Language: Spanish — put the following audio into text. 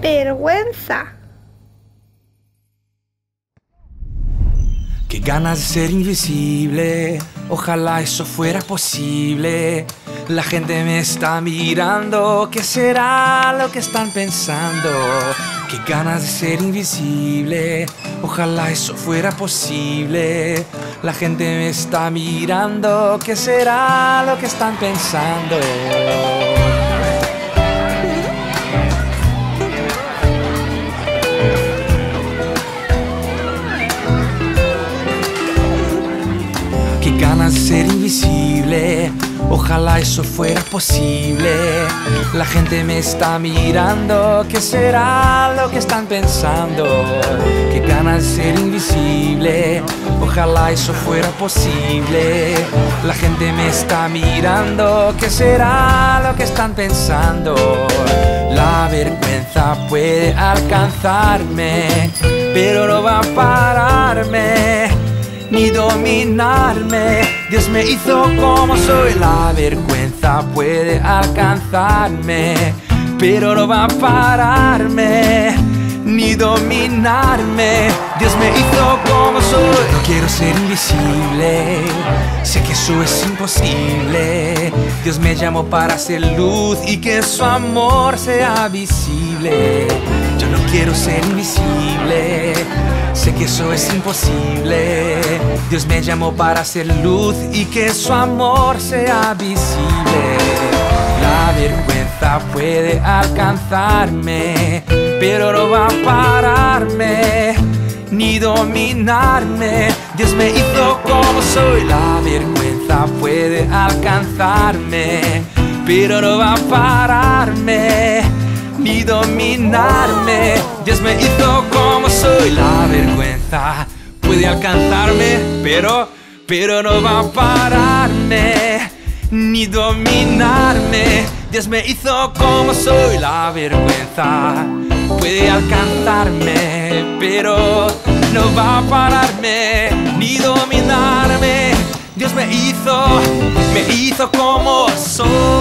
Vergüenza. Qué ganas de ser invisible. Ojalá eso fuera posible. La gente me está mirando. ¿Qué será lo que están pensando? Qué ganas de ser invisible. Ojalá eso fuera posible. La gente me está mirando. ¿Qué será lo que están pensando? Qué ganas de ser invisible. Ojalá eso fuera posible. La gente me está mirando. ¿Qué será lo que están pensando? Qué ganas de ser invisible. Ojalá eso fuera posible. La gente me está mirando. ¿Qué será lo que están pensando? La vergüenza puede alcanzarme, pero no va a pararme ni dominarme. Dios me hizo como soy. La vergüenza puede alcanzarme, pero no va a pararme ni dominarme. Dios me hizo como soy. No quiero ser invisible, sé que eso es imposible. Dios me llamó para hacer luz y que su amor sea visible. Yo no quiero ser invisible, sé que eso es imposible. Dios me llamó para hacer luz y que su amor sea visible. La vergüenza puede alcanzarme, pero no va a pararme ni dominarme. Dios me hizo como soy. La vergüenza puede alcanzarme, pero no va a pararme ni dominarme. Dios me hizo como soy. La vergüenza puede alcanzarme, pero no va a pararme ni dominarme. Dios me hizo como soy. La vergüenza puede alcanzarme, pero no va a pararme ni dominarme. Dios me hizo como soy.